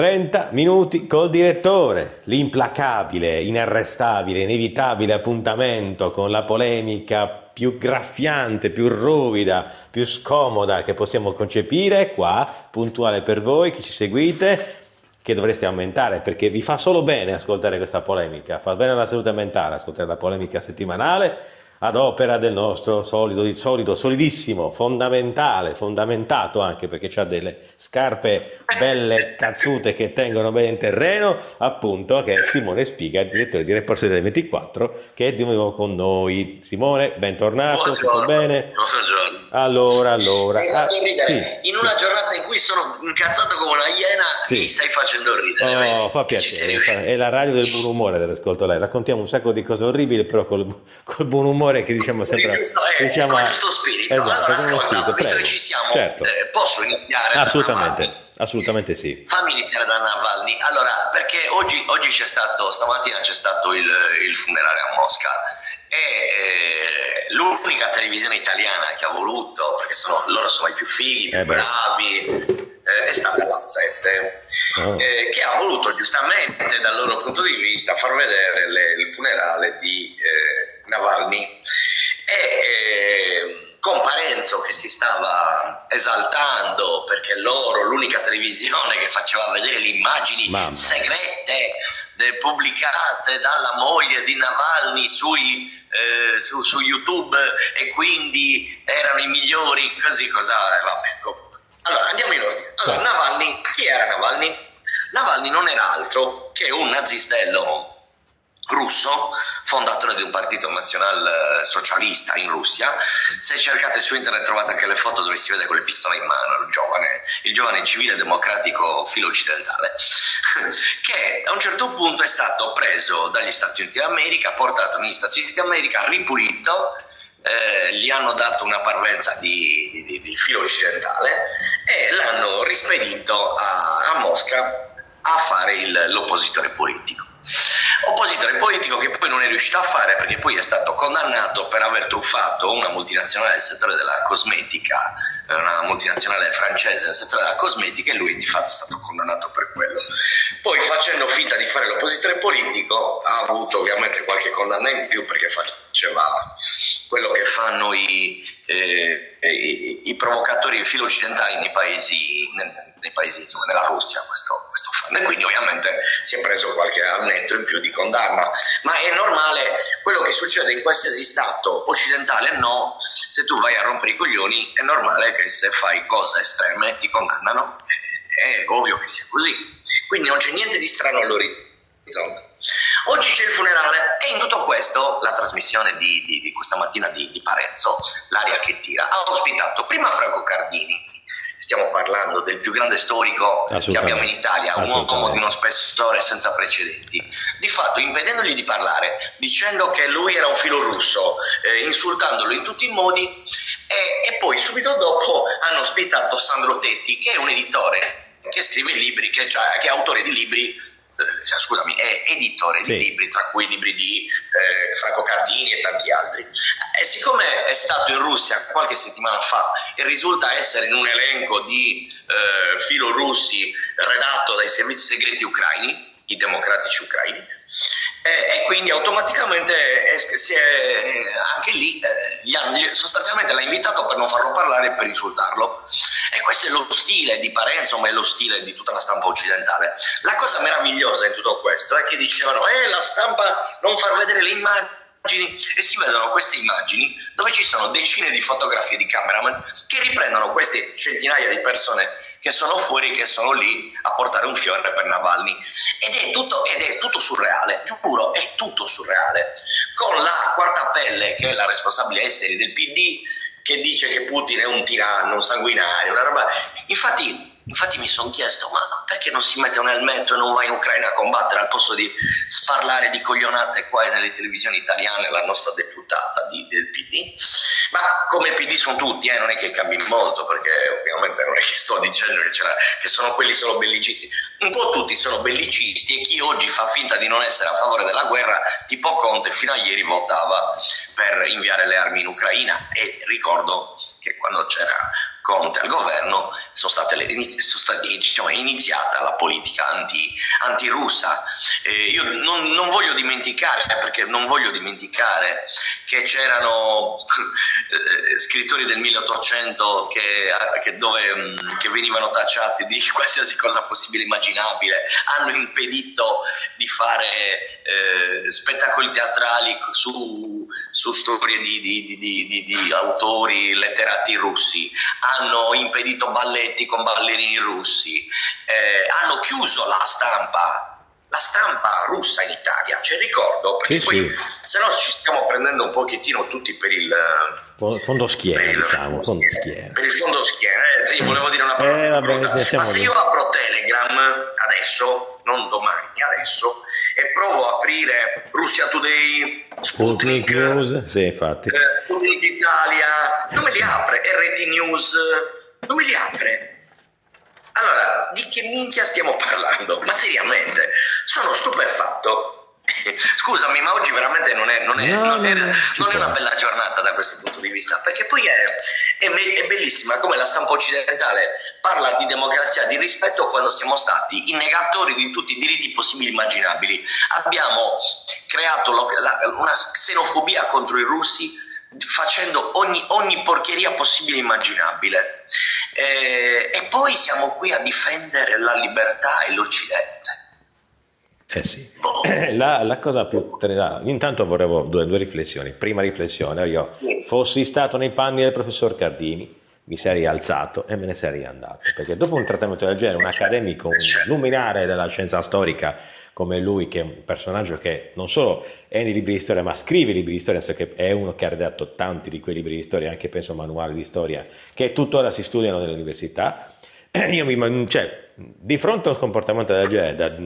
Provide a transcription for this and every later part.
30 minuti col direttore, l'implacabile, inarrestabile, inevitabile appuntamento con la polemica più graffiante, più ruvida, più scomoda che possiamo concepire, qua, puntuale per voi che ci seguite, che dovreste aumentare perché vi fa solo bene ascoltare questa polemica, fa bene alla salute mentale ascoltare la polemica settimanale ad opera del nostro solidissimo, fondamentale, fondamentato anche perché c'ha delle scarpe belle cazzute che tengono bene in terreno, appunto, che è Simone Spiga, il direttore di Report 24, che è di nuovo con noi. Simone, bentornato, buongiorno, tutto bene? Buongiorno. Allora. Sì, in una giornata in cui sono incazzato come una iena, mi stai facendo ridere. No, fa piacere, è la radio del buon umore dell'ascolto lei. Raccontiamo un sacco di cose orribili, però col buon umore che diciamo sempre con il giusto spirito. Esatto, allora ascolta, visto che ci siamo, certo. Posso iniziare? Assolutamente sì. Fammi iniziare da Navalny. Allora, perché oggi stamattina c'è stato il funerale a Mosca e l'unica televisione italiana che ha voluto, perché loro sono i più fighi, più bravi, è stata la 7, che ha voluto giustamente dal loro punto di vista far vedere il funerale di Navalny e con Parenzo che si stava esaltando perché loro, l'unica televisione che faceva vedere le immagini segrete pubblicate dalla moglie di Navalny su YouTube, e quindi erano i migliori, così Allora, andiamo in ordine. Allora, Navalny, chi era Navalny? Navalny non era altro che un nazistello russo, fondatore di un partito nazional socialista in Russia. Se cercate su internet trovate anche le foto dove si vede con le pistole in mano il giovane civile democratico filo occidentale, che a un certo punto è stato preso dagli Stati Uniti d'America, portato negli Stati Uniti d'America, ripulito. Gli hanno dato una parvenza di filo occidentale e l'hanno rispedito a Mosca a fare l'oppositore politico. Oppositore politico che poi non è riuscito a fare, perché poi è stato condannato per aver truffato una multinazionale del settore della cosmetica, una multinazionale francese del settore della cosmetica, e lui di fatto è stato condannato per quello. Poi, facendo finta di fare l'oppositore politico, ha avuto ovviamente qualche condanna in più perché faceva quello che fanno i provocatori filo occidentali nei paesi, insomma, nella Russia, questo fanno, e quindi ovviamente si è preso qualche annetto in più di condanna, ma è normale, quello che succede in qualsiasi stato occidentale. No, se tu vai a rompere i coglioni è normale che se fai cose estreme ti condannano, è ovvio che sia così, quindi non c'è niente di strano all'orizzonte. Oggi c'è il funerale e in tutto questo la trasmissione di questa mattina di Parenzo, L'aria che tira, ha ospitato prima Franco Cardini. Stiamo parlando del più grande storico che abbiamo in Italia, un uomo di uno spessore senza precedenti, di fatto impedendogli di parlare, dicendo che lui era un filo russo, insultandolo in tutti i modi, e poi subito dopo hanno ospitato Sandro Tetti, che è un editore, che scrive libri, che è autore di libri, è editore di libri, tra cui libri di Franco Cardini e tanti altri, e siccome è stato in Russia qualche settimana fa e risulta essere in un elenco di filorussi redatto dai servizi segreti ucraini, i democratici ucraini, e quindi automaticamente anche lì sostanzialmente l'ha invitato per non farlo parlare e per insultarlo, e questo è lo stile di Parenzo, ma è lo stile di tutta la stampa occidentale. La cosa meravigliosa in tutto questo è che dicevano la stampa non far vedere le immagini, e si vedono queste immagini dove ci sono decine di fotografie di cameraman che riprendono queste centinaia di persone che sono fuori, che sono lì a portare un fiore per Navalny, ed è tutto surreale, giuro, è tutto surreale, con la Quartapelle, che è la responsabile esteri del PD, che dice che Putin è un tiranno, un sanguinario, una roba. Infatti mi sono chiesto, ma perché non si mette un elmetto e non va in Ucraina a combattere, al posto di sparlare di coglionate qua nelle televisioni italiane la nostra deputata del PD? Ma come PD sono tutti, non è che cambi molto, perché ovviamente non è che sto dicendo che sono quelli solo bellicisti, un po' tutti sono bellicisti, e chi oggi fa finta di non essere a favore della guerra, tipo Conte, fino a ieri votava per inviare le armi in Ucraina, e ricordo che quando c'era Conte al governo, è iniziata la politica antirussa. Io non voglio dimenticare, perché non voglio dimenticare che c'erano scrittori del 1800 che venivano tacciati di qualsiasi cosa possibile e immaginabile, hanno impedito di fare spettacoli teatrali su storie di autori letterati russi, hanno impedito balletti con ballerini russi, hanno chiuso la stampa russa in Italia, ce ricordo, perché sì, poi se no ci stiamo prendendo un pochettino tutti per il fondo schiena, per il fondo schiena, sì, volevo dire una parola, ma se io apro Telegram adesso, non domani, adesso, e provo a aprire Russia Today, Sputnik News, sì, infatti. Sputnik Italia, dove li apre? RT News, dove li apre? Allora, di che minchia stiamo parlando? Ma seriamente, sono stupefatto. Scusami, ma oggi veramente non è una bella giornata da questo punto di vista, perché poi è bellissima come la stampa occidentale parla di democrazia, di rispetto, quando siamo stati i negatori di tutti i diritti possibili e immaginabili. Abbiamo creato una xenofobia contro i russi, facendo ogni porcheria possibile e immaginabile, e poi siamo qui a difendere la libertà e l'Occidente. Eh sì, la cosa più intanto volevo due riflessioni. Prima riflessione: io fossi stato nei panni del professor Cardini, mi sarei alzato e me ne sarei andato, perché dopo un trattamento del genere, un accademico, un luminare della scienza storica come lui, che è un personaggio che non solo è nei libri di storia, ma scrive libri di storia, perché è uno che ha redatto tanti di quei libri di storia, anche penso manuali di storia, che tuttora si studiano nelle università. Di fronte a un comportamento del genere,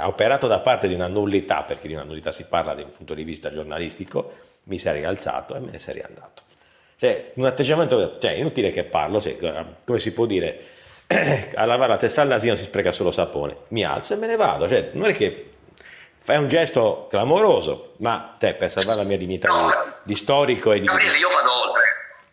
operato da parte di una nullità, perché di una nullità si parla da un punto di vista giornalistico, mi sarei alzato e me ne sarei andato. Un atteggiamento, inutile che parlo, come si può dire, a lavare la testa all'asino si spreca solo sapone. Mi alzo e me ne vado, non è che fai un gesto clamoroso, ma per salvare la mia dignità di storico e di... Gabriele, io vado oltre.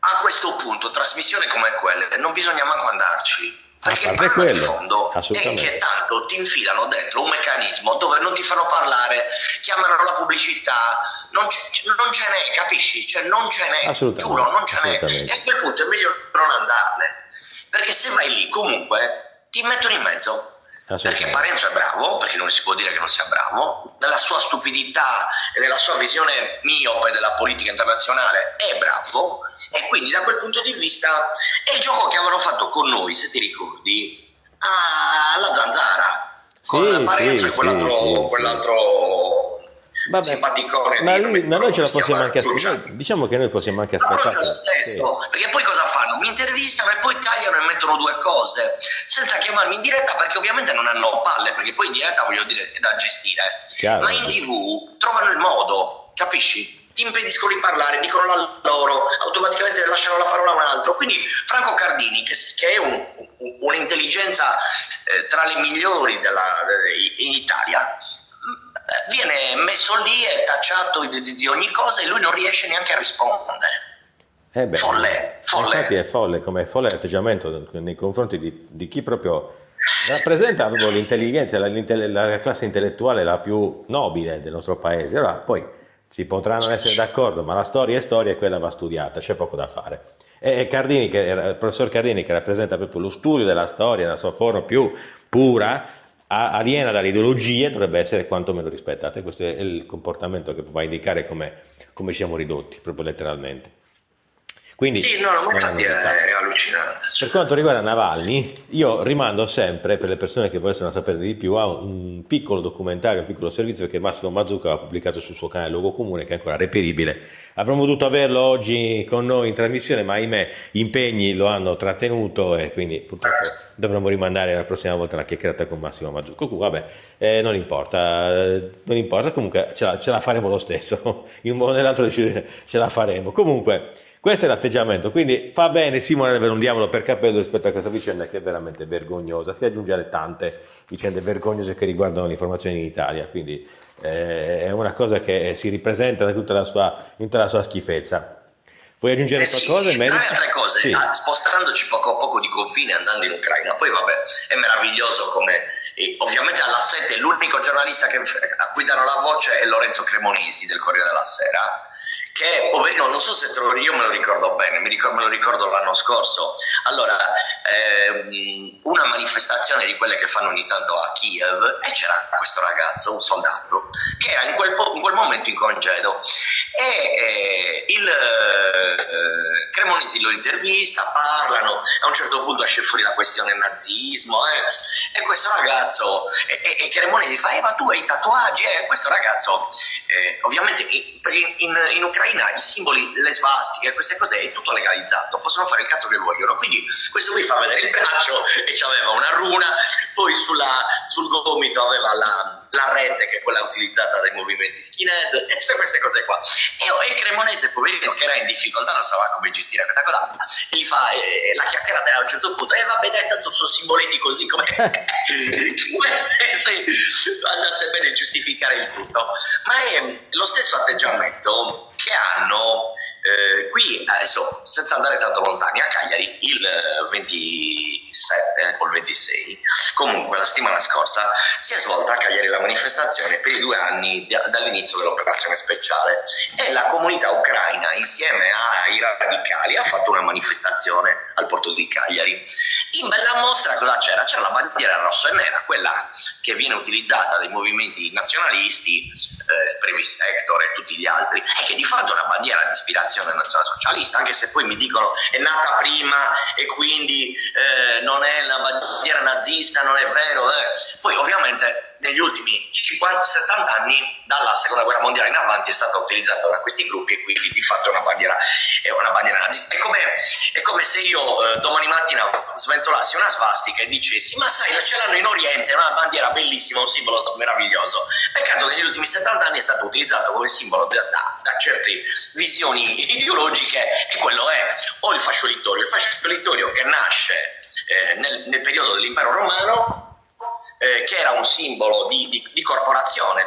A questo punto, trasmissioni come quelle, non bisogna manco andarci. Perché quello, di fondo è che tanto ti infilano dentro un meccanismo dove non ti fanno parlare, chiamano la pubblicità, non ce n'è, capisci? Non ce n'è, giuro, non ce n'è. E a quel punto è meglio non andarne, perché se vai lì comunque ti mettono in mezzo. Perché Parenzo è bravo, perché non si può dire che non sia bravo, nella sua stupidità e nella sua visione miope della politica internazionale è bravo, e quindi da quel punto di vista è il gioco che avevano fatto con noi, se ti ricordi, alla Zanzara, con Parenzo e quell'altro simpaticone. Ma noi ce la possiamo anche aspettare, diciamo che noi possiamo anche aspettare lo stesso, perché poi cosa fanno? Mi intervistano e poi tagliano e mettono due cose senza chiamarmi in diretta, perché ovviamente non hanno palle, perché poi in diretta, voglio dire, è da gestire, ma in TV trovano il modo, capisci? Ti impediscono di parlare, dicono la loro, automaticamente lasciano la parola a un altro. Quindi Franco Cardini, che è un'intelligenza tra le migliori in Italia, viene messo lì e tacciato di ogni cosa, e lui non riesce neanche a rispondere. Folle. Infatti è folle, come è folle l'atteggiamento nei confronti di chi proprio rappresenta l'intelligenza, la classe intellettuale la più nobile del nostro paese. Allora poi si potranno essere d'accordo, ma la storia è storia e quella va studiata, c'è poco da fare. E Cardini, il professor Cardini, che rappresenta proprio lo studio della storia, la sua forma più pura, aliena dalle ideologie, dovrebbe essere quantomeno rispettata. E questo è il comportamento che va a indicare come siamo ridotti, proprio letteralmente. Quindi, sì, ma infatti è allucinante. Per quanto riguarda Navalny, io rimando sempre, per le persone che volessero sapere di più, a un piccolo documentario, un piccolo servizio che Massimo Mazzucco ha pubblicato sul suo canale Luogo Comune, che è ancora reperibile. Avremmo dovuto averlo oggi con noi in trasmissione, ma ahimè impegni lo hanno trattenuto, e quindi purtroppo dovremmo rimandare la prossima volta la chiacchierata con Massimo Mazzucco. Vabbè, non importa, comunque ce la faremo lo stesso, in un modo o nell'altro ce la faremo. Comunque, questo è l'atteggiamento, quindi fa bene Simone ad avere un diavolo per capello rispetto a questa vicenda, che è veramente vergognosa. Si aggiunge alle tante vicende vergognose che riguardano l'informazione in Italia, quindi è una cosa che si ripresenta in tutta la sua schifezza. Vuoi aggiungere qualcosa? Sì, tre cose, sì. Spostandoci poco a poco di confine, andando in Ucraina, poi vabbè, è meraviglioso come ovviamente alla 7 l'unico giornalista a cui danno la voce è Lorenzo Cremonesi del Corriere della Sera, che poverino, non so se io me lo ricordo bene, me lo ricordo l'anno scorso. Allora, una manifestazione di quelle che fanno ogni tanto a Kiev, e c'era questo ragazzo, un soldato, che era in quel momento in congedo, e Cremonesi lo intervista, parlano, a un certo punto esce fuori la questione nazismo, e questo ragazzo, e Cremonesi fa, ma tu hai i tatuaggi? Questo ragazzo, ovviamente in Ucraina i simboli, le svastiche, queste cose è tutto legalizzato, possono fare il cazzo che vogliono, quindi questo qui fa vedere il braccio e c'aveva una runa, poi sul gomito aveva la rete che è quella utilizzata dai movimenti skinhead e tutte queste cose qua, e il Cremonese poverino che era in difficoltà non sapeva come gestire questa cosa, e gli fa la chiacchierata, a un certo punto vabbè dai, tanto sono simboletti così come se andasse bene giustificare il tutto, ma è lo stesso atteggiamento che hanno qui, adesso senza andare tanto lontani, a Cagliari il 27 o il 26, comunque la settimana scorsa si è svolta a Cagliari la manifestazione per i 2 anni dall'inizio dell'operazione speciale, e la comunità ucraina insieme ai radicali ha fatto una manifestazione al porto di Cagliari. In bella mostra cosa c'era? C'era la bandiera rossa e nera, quella che viene utilizzata dai movimenti nazionalisti, Previs Sector e tutti gli altri, e che di fatto è una bandiera di ispirazione nazionalsocialista, anche se poi mi dicono è nata prima e quindi non è la bandiera nazista, non è vero. Poi ovviamente negli ultimi 50-70 anni dalla seconda guerra mondiale in avanti è stata utilizzata da questi gruppi, e quindi di fatto è una bandiera nazista. È come se io domani mattina sventolassi una svastica e dicessi, ma sai, ce l'hanno in Oriente, è una bandiera bellissima, un simbolo meraviglioso, peccato che negli ultimi 70 anni è stato utilizzato come simbolo da certe visioni ideologiche, e quello è o il fasciolitorio che nasce nel periodo dell'impero romano, che era un simbolo di corporazione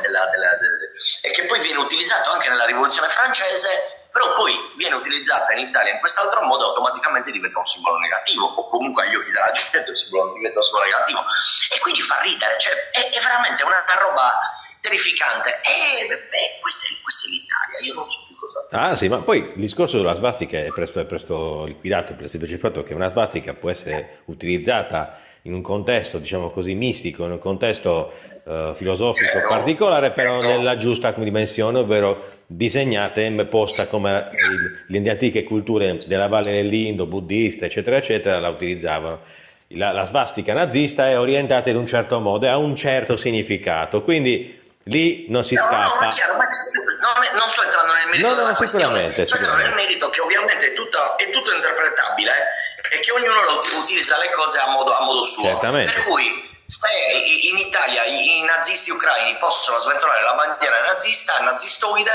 e che poi viene utilizzato anche nella rivoluzione francese, però poi viene utilizzata in Italia in quest'altro modo, automaticamente diventa un simbolo negativo, o comunque agli occhi della gente diventa un simbolo negativo, e quindi fa ridere, cioè, è veramente una roba terrificante, e questa è l'Italia, io non so più cosa. Ah sì, ma poi il discorso della svastica è presto liquidato, per il semplice fatto che una svastica può essere utilizzata in un contesto, diciamo così, mistico, in un contesto filosofico, certo, particolare, però certo, nella giusta dimensione, ovvero disegnata e posta come le antiche culture della Valle dell'Indo, buddista, eccetera, eccetera, la utilizzavano. La svastica nazista è orientata in un certo modo e ha un certo significato, quindi lì non si scappa. No, ma chiaro, non sto entrando nel merito della questione, sto entrando nel merito che ovviamente è tutto interpretabile, e che ognuno utilizza le cose a modo suo. Certamente. Per cui se in Italia i nazisti ucraini possono sventolare la bandiera nazista, nazistoide,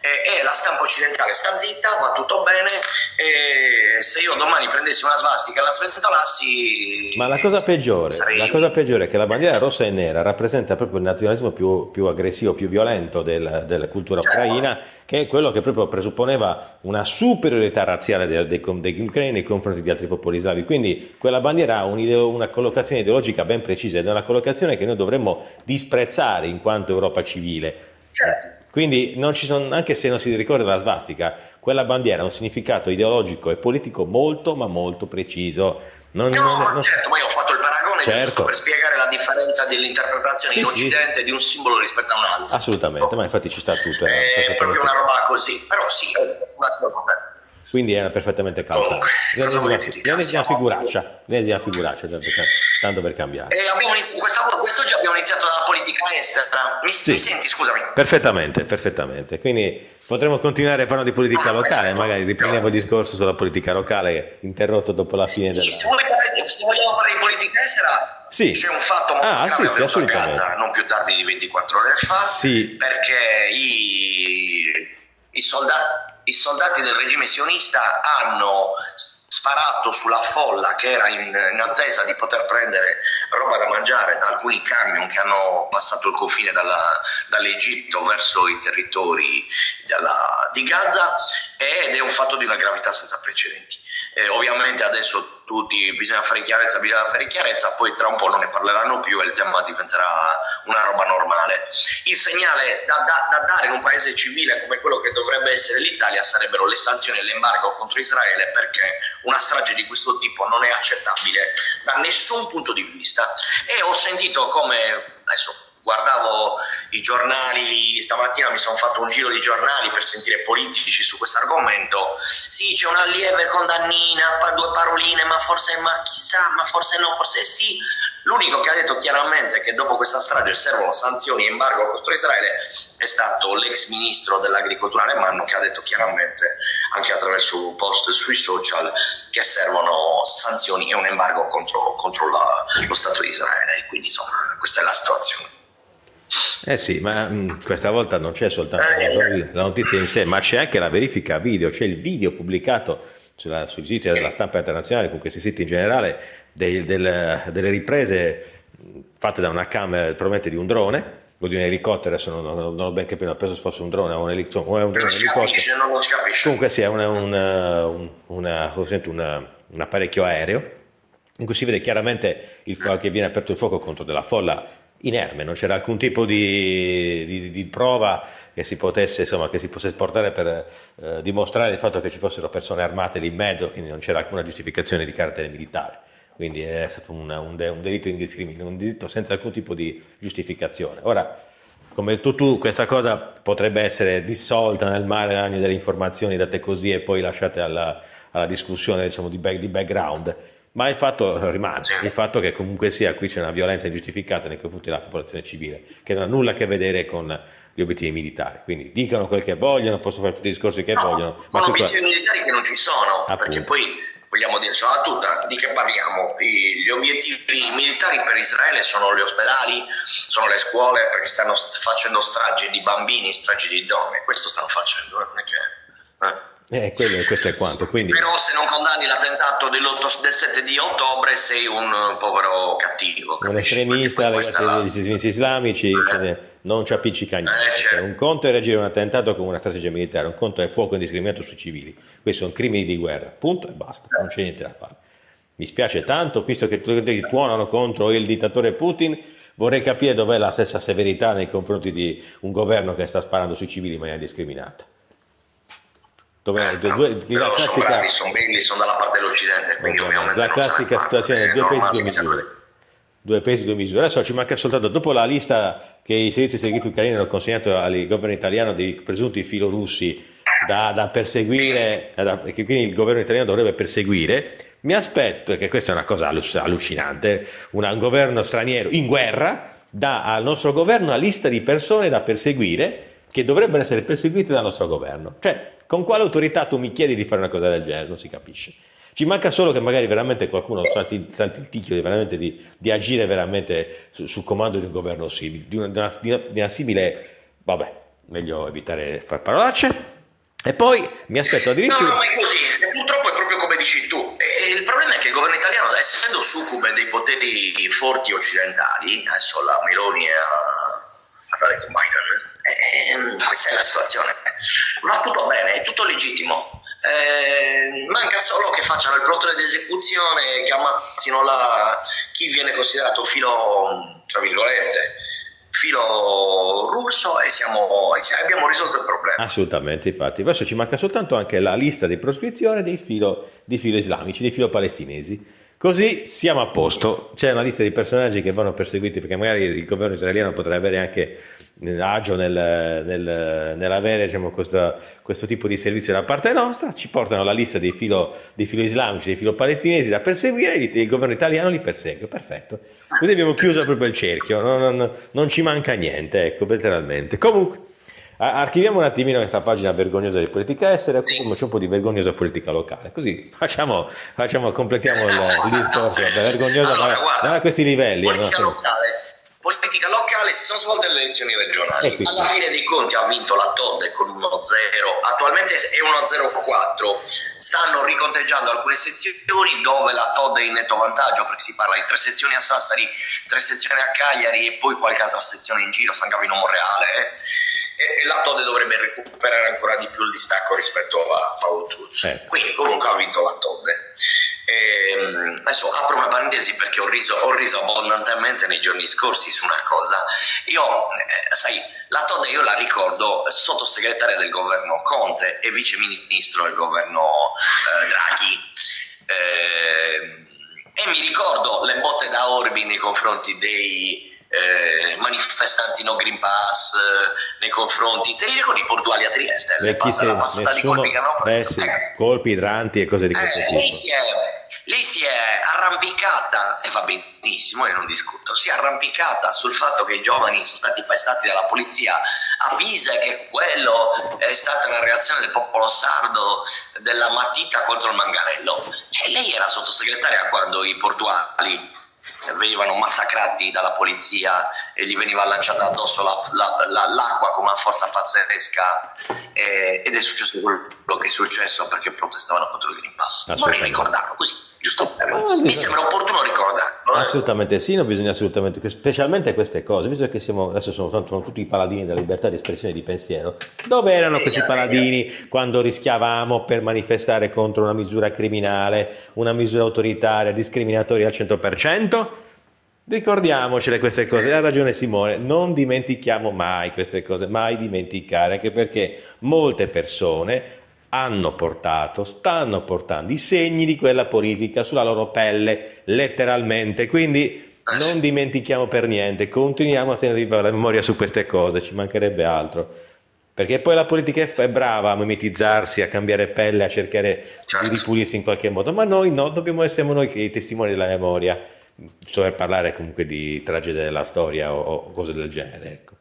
e la stampa occidentale sta zitta, va tutto bene, e se io domani prendessi una svastica e la sventolassi... Ma la cosa peggiore è che la bandiera rossa e nera rappresenta proprio il nazionalismo più aggressivo, più violento della cultura ucraina, che è quello che proprio presupponeva una superiorità razziale degli ucraini nei confronti di altri popoli slavi. Quindi quella bandiera ha una collocazione ideologica ben precisa, ed è una collocazione che noi dovremmo disprezzare in quanto Europa civile. Certo. Quindi non ci sono, anche se non si ricorda la svastica, quella bandiera ha un significato ideologico e politico molto ma molto preciso. Certo, ma io ho fatto il paragone, certo, per spiegare la differenza dell'interpretazione in Occidente di un simbolo rispetto a un altro. Assolutamente, ma infatti ci sta tutto. È proprio una roba così, però sì, quindi era perfettamente calzato. L'ennesima figuraccia, tanto per cambiare. Quest'oggi abbiamo iniziato dalla politica estera. Mi senti, scusami? Perfettamente. Quindi potremmo continuare parlando di politica locale, magari riprendiamo il discorso sulla politica locale interrotto dopo la fine della... Se vogliamo parlare di politica estera, sì, c'è un fatto molto grave avvenuto a Gaza non più tardi di 24 ore fa, sì, perché i soldati del regime sionista hanno sparato sulla folla che era in attesa di poter prendere roba da mangiare da alcuni camion che hanno passato il confine dall'Egitto verso i territori di Gaza, ed è un fatto di una gravità senza precedenti. Ovviamente adesso tutti bisogna fare chiarezza, poi tra un po' non ne parleranno più e il tema diventerà una roba normale. Il segnale da dare in un paese civile come quello che dovrebbe essere l'Italia sarebbero le sanzioni e l'embargo contro Israele, perché una strage di questo tipo non è accettabile da nessun punto di vista. E ho sentito come, adesso guardavo i giornali stamattina, mi sono fatto un giro di giornali per sentire politici su questo argomento. Sì, c'è una lieve condannina, due paroline, ma forse no, forse sì. L'unico che ha detto chiaramente che dopo questa strage servono sanzioni e embargo contro Israele è stato l'ex ministro dell'agricoltura Alemanno, che ha detto chiaramente anche attraverso un post sui social che servono sanzioni e un embargo contro lo Stato di Israele. Quindi insomma, questa è la situazione. Eh sì, ma questa volta non c'è soltanto la notizia in sé, ma c'è anche la verifica video, c'è il video pubblicato sui siti della stampa internazionale, con questi siti in generale, delle riprese fatte da una camera probabilmente di un drone o di un elicottero, adesso non ho ben capito, penso fosse un drone o un elicottero. Non si capisce, non si capisce. Comunque sì, è un apparecchio aereo in cui si vede chiaramente che viene aperto il fuoco contro della folla inerme, non c'era alcun tipo di prova che si potesse portare per dimostrare il fatto che ci fossero persone armate lì in mezzo, quindi non c'era alcuna giustificazione di carattere militare, quindi è stato un delitto indiscriminato, un delitto senza alcun tipo di giustificazione. Ora, come hai detto tu, questa cosa potrebbe essere dissolta nel mare delle informazioni date così e poi lasciate alla discussione, diciamo, di background. Ma il fatto rimane, il fatto che comunque sia qui c'è una violenza ingiustificata nei confronti della popolazione civile, che non ha nulla a che vedere con gli obiettivi militari. Quindi dicano quel che vogliono, possono fare tutti i discorsi che vogliono. Ma obiettivi militari che non ci sono, appunto. Perché poi vogliamo dircela tutta, di che parliamo? Gli obiettivi militari per Israele sono gli ospedali, sono le scuole, perché stanno facendo stragi di bambini, stragi di donne, questo stanno facendo, non è che... questo è quanto. Quindi... Però se non condanni l'attentato del 7 di ottobre sei un povero cattivo. Capisci? Un estremista legato agli estremisti islamici, cioè, non ci appiccica niente. Cioè, un conto è reagire a un attentato con una strategia militare, un conto è fuoco indiscriminato sui civili. Questi sono crimini di guerra, punto e basta, non c'è niente da fare. Mi spiace tanto, visto che tutti tuonano contro il dittatore Putin, vorrei capire dov'è la stessa severità nei confronti di un governo che sta sparando sui civili in maniera discriminata. La classica, bravi, sono belli, sono dalla parte dell'Occidente, quindi ovviamente la classica situazione due pesi due misure. Adesso ci manca soltanto, dopo la lista che i servizi segreti ucraini hanno consegnato al governo italiano dei presunti filorussi da perseguire, che quindi il governo italiano dovrebbe perseguire, mi aspetto, che questa è una cosa allucinante, un governo straniero in guerra dà al nostro governo una lista di persone da perseguire che dovrebbero essere perseguite dal nostro governo. Cioè, con quale autorità tu mi chiedi di fare una cosa del genere? Non si capisce. Ci manca solo che magari veramente qualcuno salti il ticchio di agire veramente sul comando di un governo simile, di una simile... Vabbè, meglio evitare parolacce. E poi mi aspetto addirittura... No, ma è così. Purtroppo è proprio come dici tu. E il problema è che il governo italiano, essendo succube dei poteri forti occidentali, adesso la Meloni a fare con Biden... questa è la situazione, ma tutto bene, è tutto legittimo, manca solo che facciano il plotone di esecuzione, che ammazzino chi viene considerato filo, tra virgolette, filo russo, e abbiamo risolto il problema. Assolutamente, infatti adesso ci manca soltanto anche la lista di proscrizione dei filo islamici, dei filo palestinesi. Così siamo a posto. C'è una lista di personaggi che vanno perseguiti, perché magari il governo israeliano potrebbe avere anche agio nell'avere, diciamo, questo tipo di servizio da parte nostra. Ci portano la lista dei filo islamici, dei filo palestinesi da perseguire, e il governo italiano li persegue. Perfetto. Così abbiamo chiuso proprio il cerchio. Non ci manca niente, ecco, letteralmente. Comunque, archiviamo un attimino questa pagina vergognosa di politica estera, sì. C'è un po' di vergognosa politica locale, così completiamo il discorso. Vergognosa, guarda, da questi livelli. Politica locale regionale si sono svolte le elezioni regionali. Alla fine dei conti ha vinto la Todde con 1-0, attualmente è 1-0-4, stanno riconteggiando alcune sezioni dove la Todde è in netto vantaggio, perché si parla di 3 sezioni a Sassari, 3 sezioni a Cagliari e poi qualche altra sezione in giro, San Gavino Monreale, e la Todde dovrebbe recuperare ancora di più il distacco rispetto a Paolo Truzzu, quindi comunque ha vinto la Todde. Adesso apro una parentesi perché ho riso abbondantemente nei giorni scorsi su una cosa. Io, sai, la Todde io la ricordo sottosegretaria del governo Conte e viceministro del governo Draghi, e mi ricordo le botte da Orbi nei confronti dei manifestanti no Green Pass, nei confronti, te li ricordi, portuali a Trieste, la passata di colpi che hanno preso, colpi idranti e cose di questo tipo. Lei si è arrampicata, e va benissimo, e non discuto, si è arrampicata sul fatto che i giovani sono stati pestati dalla polizia a Pisa, che quello è stata la reazione del popolo sardo, della matita contro il manganello, e lei era sottosegretaria quando i portuali venivano massacrati dalla polizia e gli veniva lanciata addosso l'acqua con una forza pazzesca, ed è successo quello che è successo perché protestavano contro il Green Pass. Vorrei ricordarlo così, giusto? Mi sembra opportuno ricordarlo. Assolutamente sì, no, bisogna assolutamente, specialmente queste cose, visto che siamo adesso sono tutti i paladini della libertà di espressione e di pensiero. Dove erano questi paladini quando rischiavamo per manifestare contro una misura criminale, una misura autoritaria, discriminatoria al 100%? Ricordiamocele queste cose, ha ragione Simone, non dimentichiamo mai queste cose, mai dimenticare, anche perché molte persone hanno portato, stanno portando i segni di quella politica sulla loro pelle, letteralmente, quindi non dimentichiamo per niente, continuiamo a tenere la memoria su queste cose, ci mancherebbe altro, perché poi la politica è brava a mimetizzarsi, a cambiare pelle, a cercare di ripulirsi in qualche modo, ma noi no, dobbiamo essere noi che i testimoni della memoria, per parlare comunque di tragedie della storia o cose del genere, ecco.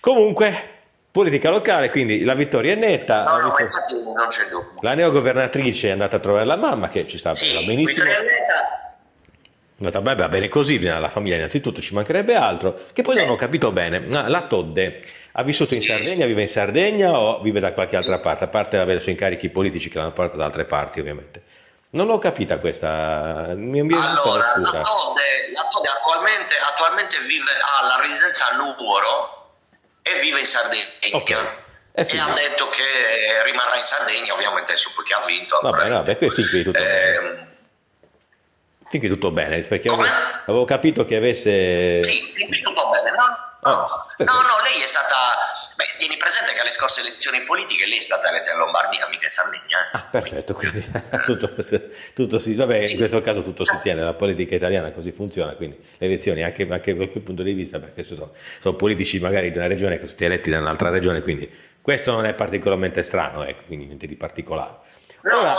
Comunque politica locale, quindi la vittoria è netta, infatti non c'è dubbio. La neogovernatrice è andata a trovare la mamma, che ci sta benissimo, vittoria netta. Beh, va bene così, la famiglia innanzitutto, ci mancherebbe altro, che poi non ho capito bene, la Todde ha vissuto in Sardegna, vive in Sardegna o vive da qualche altra parte, a parte avere i suoi incarichi politici che l'hanno portata da altre parti ovviamente. Non l'ho capita questa. Allora, la Todde attualmente vive alla residenza a Nuoro e vive in Sardegna. E ha detto che rimarrà in Sardegna, ovviamente, perché ha vinto. Vabbè, finché tutto bene, perché avevo capito che avesse. Sì, tutto bene, no, lei è stata. Beh, tieni presente che alle scorse elezioni politiche lei è stata eletta in Lombardia, mica in Sardegna. Perfetto, quindi tutto si... Vabbè, in questo caso tutto si tiene, la politica italiana così funziona, quindi le elezioni, anche da quel punto di vista, perché sono politici magari di una regione che sono stati eletti da un'altra regione, quindi questo non è particolarmente strano, ecco, quindi niente di particolare. No, non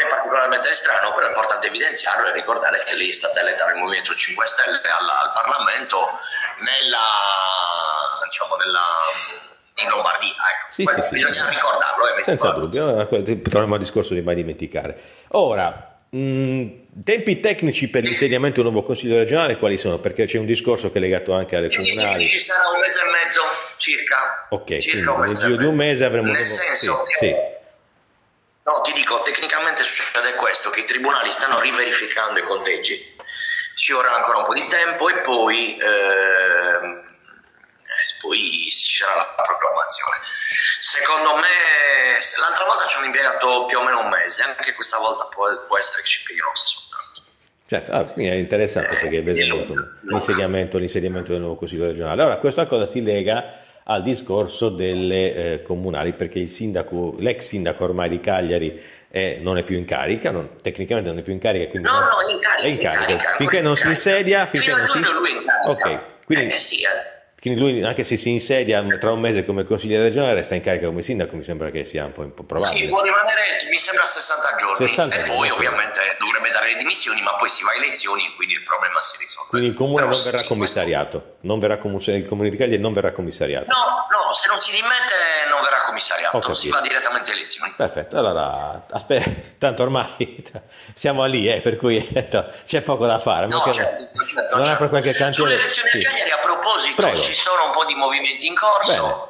è particolarmente strano, però è importante evidenziarlo e ricordare che lei è stata eletta nel Movimento 5 Stelle al Parlamento in Lombardia, ecco. Bisogna ricordarlo. Senza dubbio, torniamo al discorso di mai dimenticare. Ora, tempi tecnici per l'insediamento di un nuovo Consiglio regionale quali sono? Perché c'è un discorso che è legato anche alle comunali. Ci sarà un mese e mezzo circa. Circa nel giro di un mese avremo un nuovo... No, ti dico, tecnicamente succede questo, che i tribunali stanno riverificando i conteggi, ci vorrà ancora un po' di tempo e poi ci sarà la proclamazione. Secondo me, l'altra volta ci hanno impiegato più o meno un mese, anche questa volta può essere che ci impieghino soltanto. Certo, quindi è interessante perché vediamo l'insediamento del nuovo Consiglio regionale. Allora, questa cosa si lega al discorso delle comunali, perché l'ex sindaco ormai di Cagliari non è più in carica, tecnicamente non è più in carica, quindi è in carica. Finché non si insedia, quindi lui, anche se si insedia tra un mese come consigliere regionale, resta in carica come sindaco, mi sembra che sia un po' probabile. Sì, può rimanere, mi sembra, 60 giorni, 60 e poi ovviamente dovrebbe dare le dimissioni, ma poi si va alle elezioni e quindi il problema si risolve. Quindi il comune non verrà commissariato, il comune di Cagliari non verrà commissariato. No, se non si dimette non verrà commissariato. commissariato, si va direttamente alle elezioni. Perfetto, allora aspetta, tanto ormai siamo lì, per cui c'è poco da fare. No, certo, non certo. Sulle elezioni italiane, a proposito, ci sono un po' di movimenti in corso.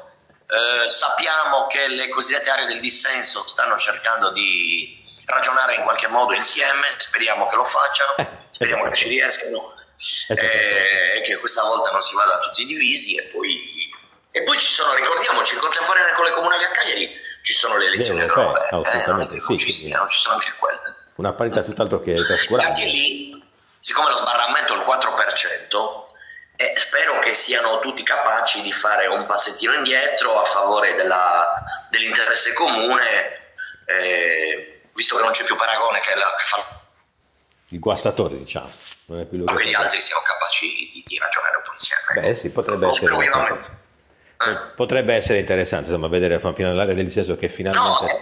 Sappiamo che le cosiddette aree del dissenso stanno cercando di ragionare in qualche modo insieme, speriamo che lo facciano, speriamo che ci riescano, e che questa volta non si vada tutti divisi. E poi ci sono, ricordiamoci, contemporanee con le comunali a Cagliari ci sono le elezioni europee, assolutamente, ci sono anche quelle, una parità tutt'altro che trascurata. Anche lì, siccome lo sbarramento è il 4%, spero che siano tutti capaci di fare un passettino indietro a favore dell'interesse comune, visto che non c'è più paragone che fa il guastatore, diciamo, non è più lui, ma che gli altri siano capaci di ragionare un po' insieme. Potrebbe essere potrebbe essere interessante, insomma, vedere l'area del dissenso che finalmente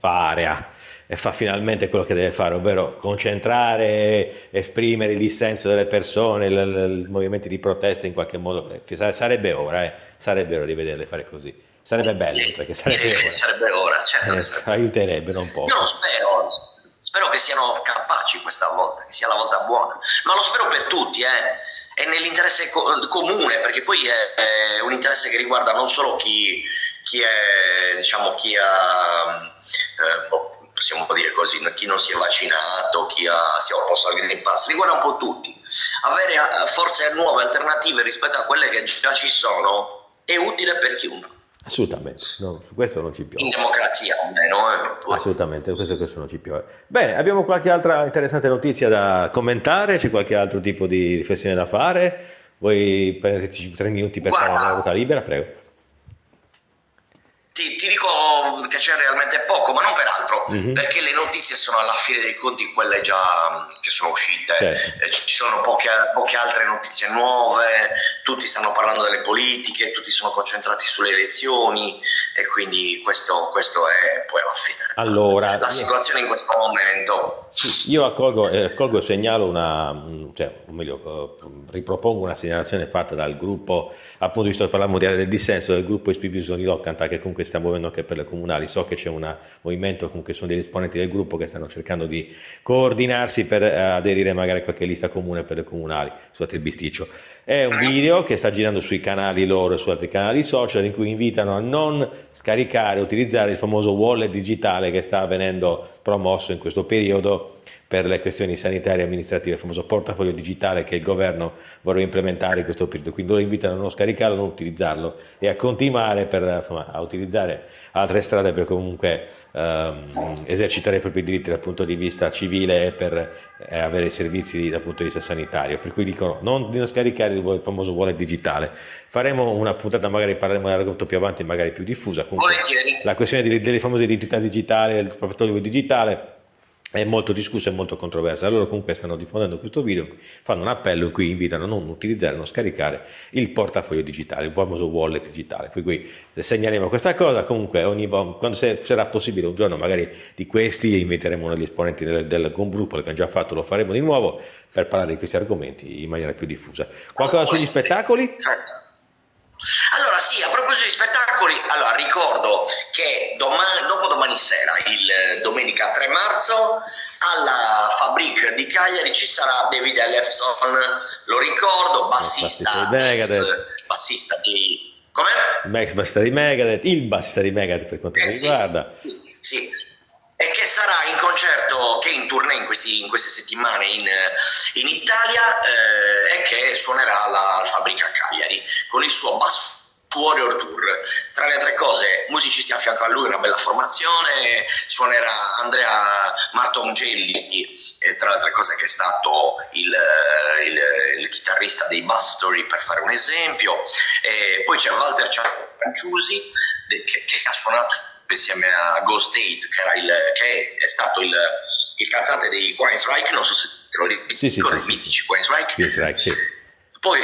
fa area e fa finalmente quello che deve fare, ovvero concentrare, esprimere il dissenso delle persone, i movimenti di protesta in qualche modo. Sarebbe ora di vederle fare così, sarebbe bello, perché sarebbe ora, certo, aiuterebbero un po'. Io lo spero che siano capaci questa volta, che sia la volta buona, ma lo spero per tutti, è nell'interesse comune, perché poi è un interesse che riguarda non solo possiamo dire così, chi non si è vaccinato, si è opposto al Green Pass, riguarda un po' tutti. Avere forze nuove, alternative rispetto a quelle che già ci sono, è utile per chiunque. Assolutamente, su questo non ci piove. In democrazia almeno. Assolutamente, questo non ci piove. Bene, abbiamo qualche altra interessante notizia da commentare? C'è qualche altro tipo di riflessione da fare? Vuoi prenderti 3 minuti per fare una ruota libera? Prego. Ti dico che c'è realmente poco, ma non per altro, perché le notizie sono alla fine dei conti quelle già che sono uscite, ci sono poche altre notizie nuove, tutti stanno parlando delle politiche, tutti sono concentrati sulle elezioni, e quindi questo è poi alla fine la situazione in questo momento. Sì, io accolgo e segnalo ripropongo una segnalazione fatta dal gruppo, appunto, visto che parlavamo di area del dissenso, del gruppo Ispibisogno di Locanta, che comunque stiamo muovendo anche per le comunali. So che c'è un movimento, comunque sono degli esponenti del gruppo che stanno cercando di coordinarsi per aderire magari a qualche lista comune per le comunali. Scusate il bisticcio. È un video che sta girando sui canali loro e su altri canali social, in cui invitano a non scaricare, utilizzare il famoso wallet digitale che sta venendo promosso in questo periodo per le questioni sanitarie e amministrative, il famoso portafoglio digitale che il governo vorrebbe implementare in questo periodo. Quindi loro invitano a non scaricarlo, a non utilizzarlo e a continuare a utilizzare altre strade per comunque esercitare i propri diritti dal punto di vista civile e per avere servizi dal punto di vista sanitario. Per cui dicono di non scaricare il famoso wallet digitale. Faremo una puntata, magari parleremo dell'argomento più avanti, magari più diffusa. Comunque, la questione delle famose identità digitali, il portafoglio digitale, è molto discussa e molto controversa. Allora comunque stanno diffondendo questo video, fanno un appello in cui invitano a non utilizzare, non scaricare il portafoglio digitale, il famoso wallet digitale. Per cui segnaleremo questa cosa. Comunque quando sarà possibile un giorno, magari di questi inviteremo uno degli esponenti del gruppo, l'abbiamo già fatto, lo faremo di nuovo per parlare di questi argomenti in maniera più diffusa. Qualcosa sugli spettacoli? Certo. Allora sì, a proposito di spettacoli, allora ricordo che dopodomani sera, il domenica 3 marzo, alla Fabrique di Cagliari ci sarà David Elefson, lo ricordo, bassista di Megadeth, il bassista di Megadeth per quanto mi riguarda. Sì. E che sarà in concerto, che è in tournée in queste settimane in Italia, e che suonerà al Fabrica Cagliari con il suo Bass Warrior Tour. Tra le altre cose, musicisti a fianco a lui, una bella formazione, suonerà Andrea Martongelli, tra le altre cose, che è stato il chitarrista dei Bass Story, per fare un esempio, e poi c'è Walter Franciusi che ha suonato insieme a Ghost Aid, che è stato il cantante dei Quiet Riot, non so se te lo ricordi, mitici Quiet Riot. Poi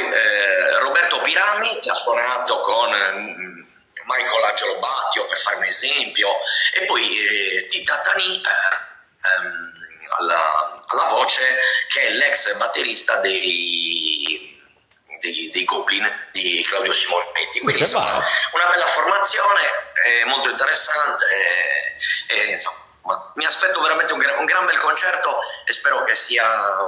Roberto Pirami, che ha suonato con Michelangelo Battiato, per fare un esempio, e poi Tita Tani alla voce, che è l'ex batterista dei Goblin di Claudio Simonetti. Quindi insomma, una bella formazione, molto interessante, insomma. Ma mi aspetto veramente un gran bel concerto e spero che sia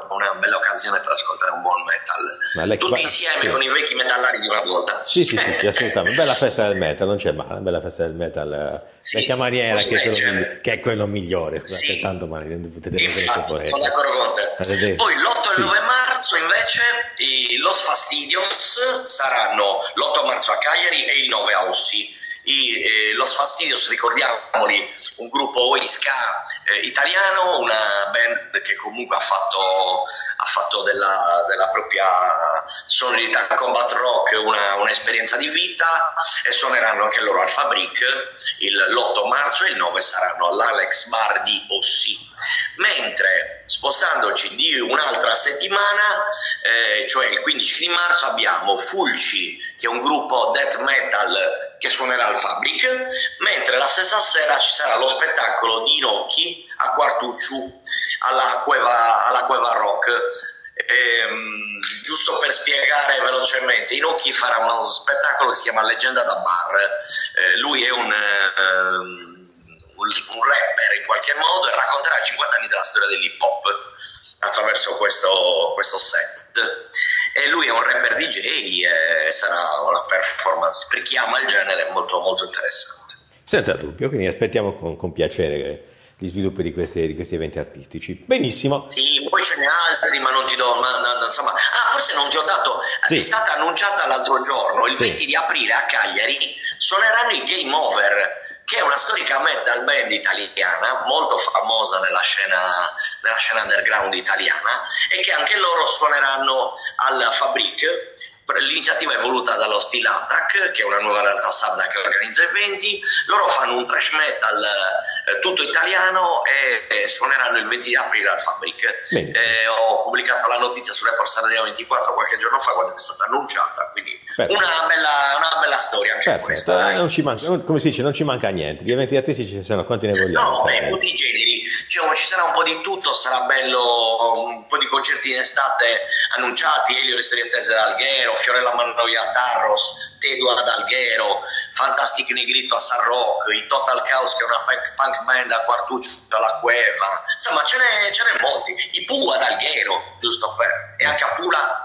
una bella occasione per ascoltare un buon metal tutti insieme, sì, con i vecchi metallari di una volta. Sì, assolutamente. Bella festa del metal, non c'è male. Bella festa del metal, sì, vecchia maniera, che è quello migliore. Scusate, sì, tanto male, potete vedere. Sono d'accordo con te. Poi l'8 e il 9 marzo invece i Los Fastidios saranno l'8 marzo a Cagliari e il 9 a Ossi. Los Fastidios, ricordiamoli, un gruppo ska italiano, una band che comunque ha fatto della propria sonorità combat rock un'esperienza di vita, e suoneranno anche loro al Fabrique l'8 marzo e il 9 saranno all'Alex Bar di Ossi. Mentre spostandoci di un'altra settimana, cioè il 15 di marzo, abbiamo Fulci, che è un gruppo death metal che suonerà al Fabrique, mentre la stessa sera ci sarà lo spettacolo di Inocchi a Quartucciu alla Cueva Rock. Giusto per spiegare velocemente, Inocchi farà uno spettacolo che si chiama Leggenda da Bar. Lui è un rapper in qualche modo e racconterà 50 anni della storia dell'hip hop attraverso questo set. E lui è un rapper DJ e sarà una performance per chi ama il genere molto molto interessante, senza dubbio. Quindi aspettiamo con piacere gli sviluppi di questi eventi artistici. Benissimo. Sì, poi ce n'è altri, ma non ti do. Insomma, forse non ti ho dato. Sì. È stata annunciata l'altro giorno, il 20 di aprile a Cagliari suoneranno i Game Over, che è una storica metal band italiana molto famosa nella scena underground italiana, e che anche loro suoneranno al Fabrique. L'iniziativa è voluta dallo Stilatac, che è una nuova realtà sarda che organizza eventi. Loro fanno un thrash metal tutto italiano e suoneranno il 20 di aprile al Fabrique. Ho pubblicato la notizia su Report 24 qualche giorno fa, quando è stata annunciata, quindi una bella storia anche questa. Non ci manca, come si dice, non ci manca niente. Gli eventi artistici ci sono, quanti ne vogliamo? No, è tutti i generi, cioè, ci sarà un po' di tutto, sarà bello, un po' di concerti in estate annunciati, Elio Ristoriatese ad Alghero, Fiorella Mannoia a Tarros, Tedu ad Alghero, Fantastic Negrito a San Roque, i Total Chaos, che è una punk band a Quartuccio alla Cueva, insomma ce n'è molti, i Poo ad Alghero, giusto per, e anche a Pula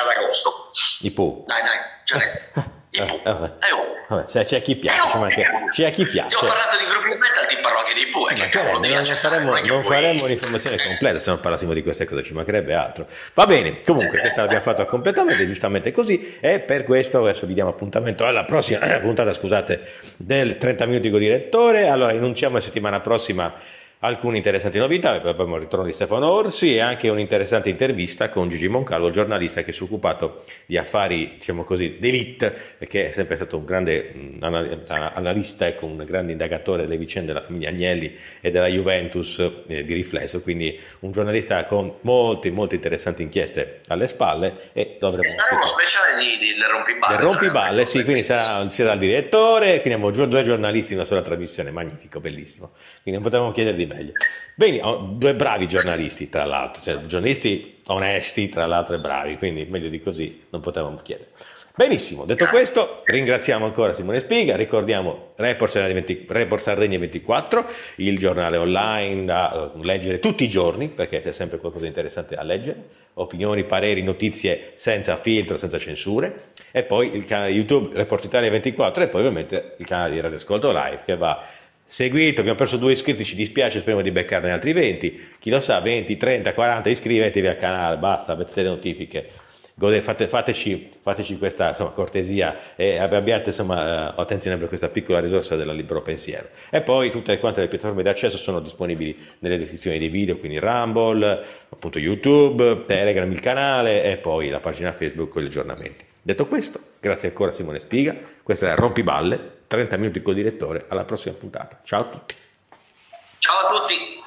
ad agosto. I Poo. Dai, ce n'è. I Poo. Vabbè, c'è chi piace, c'è chi piace. Ti ho parlato di gruppi metal, ti parlo anche dei Poo, non faremo un'informazione completa se non parlassimo di queste cose, ci mancherebbe altro. Va bene, comunque questa l'abbiamo fatta completamente, giustamente così, e per questo adesso vi diamo appuntamento alla prossima puntata, scusate, del 30 minuti con direttore. Allora, annunciamo la settimana prossima alcune interessanti novità, abbiamo il ritorno di Stefano Orsi e anche un'interessante intervista con Gigi Moncalvo, giornalista che si è occupato di affari, diciamo così, d'élite, che è sempre stato un grande analista e un grande indagatore delle vicende della famiglia Agnelli e della Juventus di riflesso, quindi un giornalista con molte molte interessanti inchieste alle spalle, e sarà uno speciale del rompiballe, sì, quindi sarà il direttore, quindi abbiamo due giornalisti in una sola trasmissione, magnifico, bellissimo, quindi non potevamo chiedervi meglio. Bene, due bravi giornalisti, tra l'altro, cioè giornalisti onesti, tra l'altro, e bravi, quindi meglio di così non potevamo chiedere. Benissimo, detto questo, ringraziamo ancora Simone Spiga, ricordiamo Report Sardegna 24, il giornale online da leggere tutti i giorni, perché c'è sempre qualcosa di interessante da leggere, opinioni, pareri, notizie senza filtro, senza censure, e poi il canale YouTube Report Italia 24 e poi ovviamente il canale di Radio Ascolto Live, che va seguito. Abbiamo perso 2 iscritti, ci dispiace, speriamo di beccarne altri 20, chi lo sa, 20, 30, 40, iscrivetevi al canale, basta, mettete le notifiche, fateci questa, insomma, cortesia, e abbiate, insomma, attenzione per questa piccola risorsa della libero pensiero. E poi tutte quante le piattaforme di accesso sono disponibili nelle descrizioni dei video, quindi Rumble, appunto YouTube, Telegram, il canale, e poi la pagina Facebook con gli aggiornamenti. Detto questo, grazie ancora a Simone Spiga, questa è Rompiballe, 30 minuti col direttore, alla prossima puntata. Ciao a tutti. Ciao a tutti.